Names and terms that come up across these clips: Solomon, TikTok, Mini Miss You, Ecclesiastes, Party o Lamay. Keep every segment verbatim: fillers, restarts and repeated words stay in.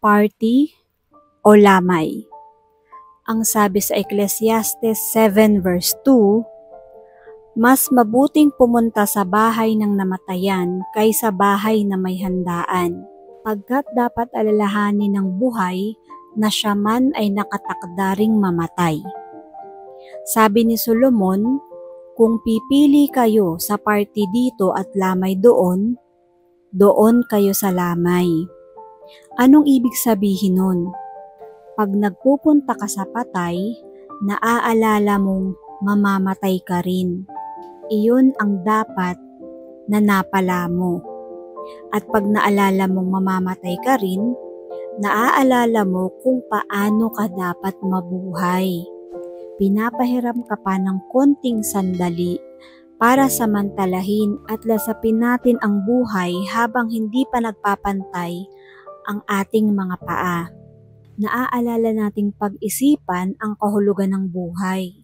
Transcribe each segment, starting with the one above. party o lamay. Ang sabi sa Ecclesiastes seven verse two, mas mabuting pumunta sa bahay ng namatayan kaysa bahay na may handaan, pagkat dapat alalahanin ng buhay na siya man ay nakatakda ring mamatay. Sabi ni Solomon, kung pipili kayo sa party dito at lamay doon, doon kayo sa lamay. Anong ibig sabihin nun? Pag nagpupunta ka sa patay, naaalala mong mamamatay ka rin. Iyon ang dapat na napala mo. At pag naalala mong mamamatay ka rin, naaalala mo kung paano ka dapat mabuhay. Pinapahiram ka pa ng konting sandali para samantalahin at lasapin natin ang buhay habang hindi pa nagpapantay ang ating mga paa. Naaalala nating pag-isipan ang kahulugan ng buhay.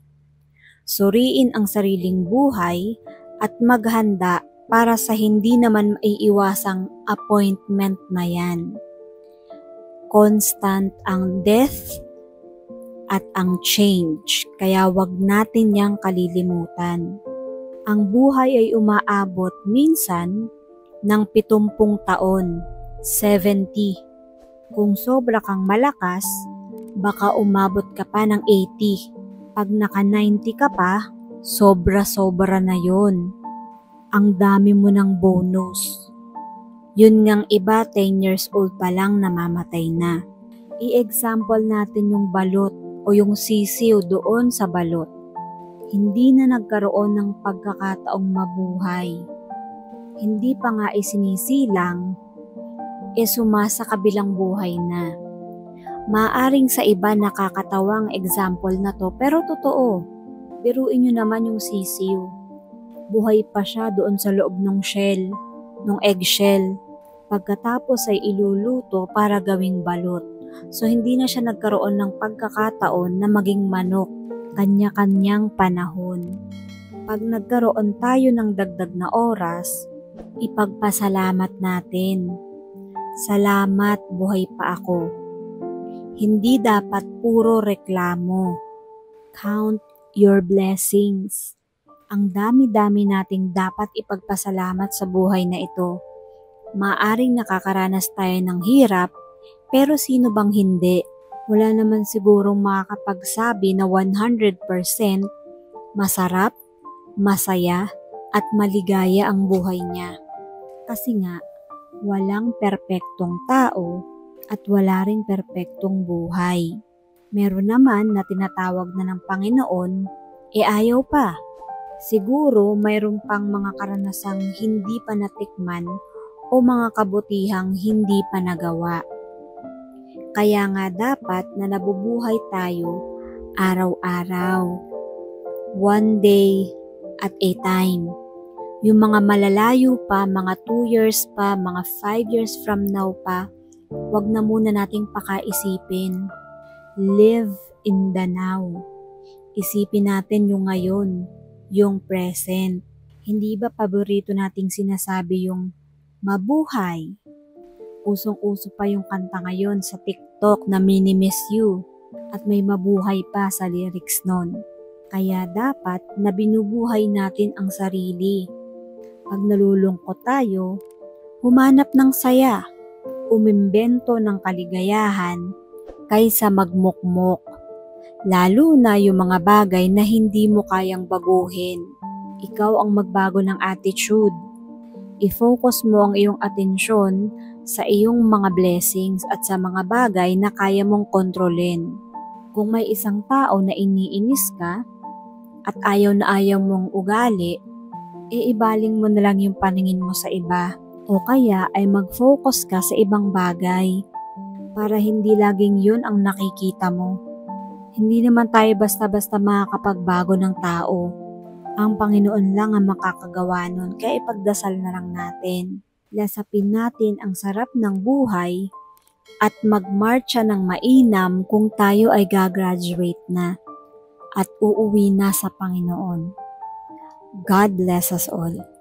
Suriin ang sariling buhay at maghanda para sa hindi naman maiiwasang appointment na yan. Constant ang death at ang change, kaya wag natin yang kalilimutan. Ang buhay ay umaabot minsan ng pitumpung taon, seventy. Kung sobra kang malakas, baka umabot ka pa ng eighty. Pag naka-ninety ka pa, sobra-sobra na yon. Ang dami mo ng bonus. Yun ngang iba, ten years old pa lang namamatay na. I-example natin yung balot o yung sisiw doon sa balot. Hindi na nagkaroon ng pagkakataong mabuhay. Hindi pa nga isinisilang, e sumasa kabilang buhay na. Maaring sa iba nakakatawang example na to, pero totoo. Biruin nyo naman yung sisiw. Buhay pa siya doon sa loob ng shell, ng eggshell. Pagkatapos ay iluluto para gawing balot. So hindi na siya nagkaroon ng pagkakataon na maging manok, kanya-kanyang panahon. Pag nagkaroon tayo ng dagdag na oras, ipagpasalamat natin. Salamat, buhay pa ako. Hindi dapat puro reklamo. Count your blessings. Ang dami-dami nating dapat ipagpasalamat sa buhay na ito. Maaring nakakaranas tayo ng hirap, pero sino bang hindi? Wala naman sigurong makakapagsabi na one hundred percent masarap, masaya, at maligaya ang buhay niya. Kasi nga, walang perpektong tao at wala ring perpektong buhay. Meron naman na tinatawag na ng Panginoon, e ayaw pa. Siguro mayroon pang mga karanasang hindi pa natikman o mga kabutihang hindi pa nagawa. Kaya nga dapat na nabubuhay tayo araw-araw. One day at a time. Yung mga malalayo pa, mga two years pa, mga five years from now pa, wag na muna nating pakaisipin. Live in the now. Isipin natin yung ngayon, yung present. Hindi ba paborito nating sinasabi yung mabuhay? Usong-uso pa yung kanta ngayon sa TikTok na Mini Miss You, at may mabuhay pa sa lyrics nun. Kaya dapat na binubuhay natin ang sarili. Pag nalulungkot tayo, humanap ng saya, umimbento ng kaligayahan kaysa magmukmok. Lalo na yung mga bagay na hindi mo kayang baguhin. Ikaw ang magbago ng attitude. I-focus mo ang iyong atensyon sa iyong mga blessings at sa mga bagay na kaya mong kontrolin. Kung may isang tao na iniinis ka at ayaw na ayaw mong ugali, e ibaling mo na lang yung paningin mo sa iba, o kaya ay mag-focus ka sa ibang bagay para hindi laging yun ang nakikita mo. Hindi naman tayo basta-basta makakapagbago ng tao. Ang Panginoon lang ang makakagawa nun, kaya ipagdasal na lang natin. Lasapin natin ang sarap ng buhay at magmarcha ng mainam kung tayo ay gagraduate na at uuwi na sa Panginoon. God bless us all.